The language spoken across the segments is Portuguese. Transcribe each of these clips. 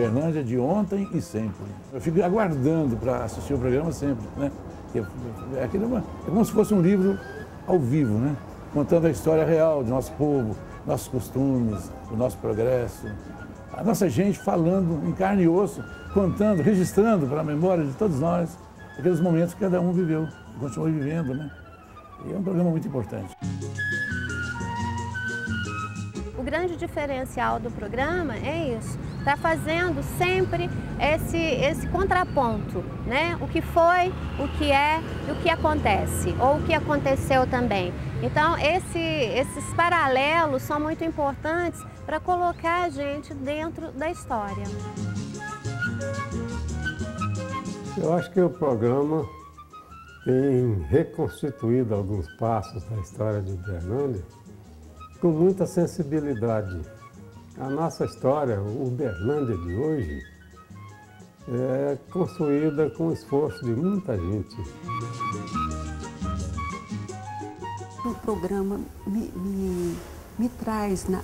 Uberlândia de Ontem e Sempre. Eu fico aguardando para assistir o programa sempre, né? É como se fosse um livro ao vivo, né? Contando a história real do nosso povo, nossos costumes, o nosso progresso. A nossa gente falando em carne e osso, contando, registrando para a memória de todos nós aqueles momentos que cada um viveu, continuou vivendo, né? E é um programa muito importante. O grande diferencial do programa é isso, está fazendo sempre esse contraponto, né? O que foi, o que é e o que acontece, ou o que aconteceu também. Então, esses paralelos são muito importantes para colocar a gente dentro da história. Eu acho que o programa tem reconstituído alguns passos da história de Uberlândia com muita sensibilidade. A nossa história, o Uberlândia de hoje, é construída com o esforço de muita gente. O programa me traz na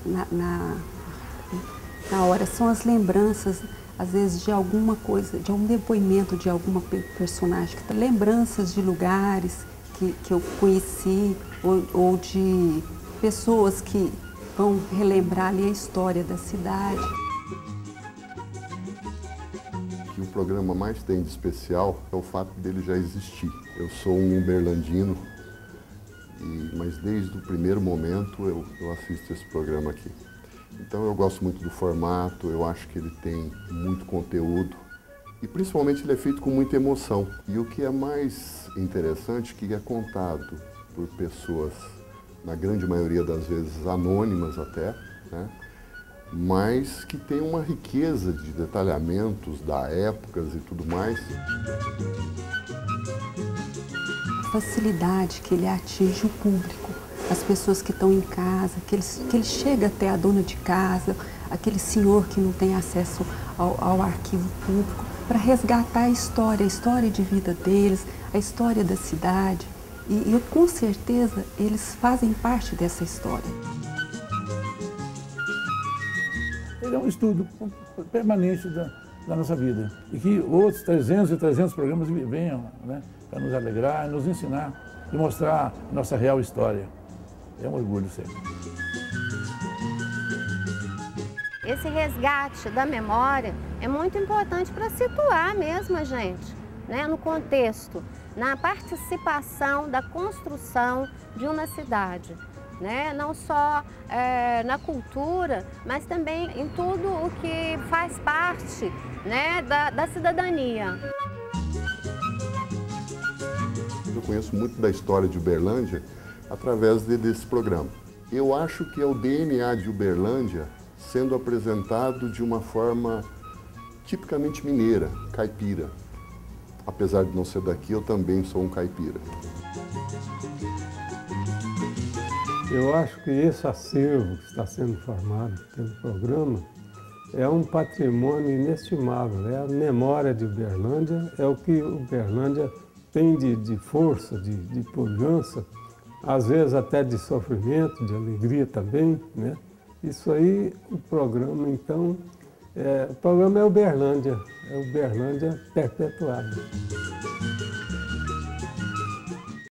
hora, são as lembranças, às vezes, de alguma coisa, de um depoimento de alguma personagem, lembranças de lugares que eu conheci ou de pessoas que vão relembrar ali a história da cidade. O que o programa mais tem de especial é o fato dele já existir. Eu sou um uberlandino, mas desde o primeiro momento eu assisto esse programa aqui. Então eu gosto muito do formato, eu acho que ele tem muito conteúdo e principalmente ele é feito com muita emoção. E o que é mais interessante é que é contado por pessoas, na grande maioria das vezes anônimas até, né? Mas que tem uma riqueza de detalhamentos da épocas e tudo mais. A facilidade que ele atinge o público, as pessoas que estão em casa, que ele chega até a dona de casa, aquele senhor que não tem acesso ao arquivo público, para resgatar a história de vida deles, a história da cidade. E com certeza eles fazem parte dessa história. Ele é um estudo permanente da nossa vida. E que outros 300 e 300 programas venham, né, para nos alegrar, nos ensinar e mostrar nossa real história. É um orgulho sempre. Esse resgate da memória é muito importante para situar mesmo a gente, né, no contexto, na participação da construção de uma cidade, né? Não só na cultura, mas também em tudo o que faz parte, né, da cidadania. Eu conheço muito da história de Uberlândia através desse programa. Eu acho que é o DNA de Uberlândia sendo apresentado de uma forma tipicamente mineira, caipira. Apesar de não ser daqui, eu também sou um caipira. Eu acho que esse acervo que está sendo formado pelo programa é um patrimônio inestimável. É a memória de Uberlândia, é o que Uberlândia tem de força, de pujança, às vezes até de sofrimento, de alegria também, né? Isso aí, o programa, então, o programa é Uberlândia perpetuada.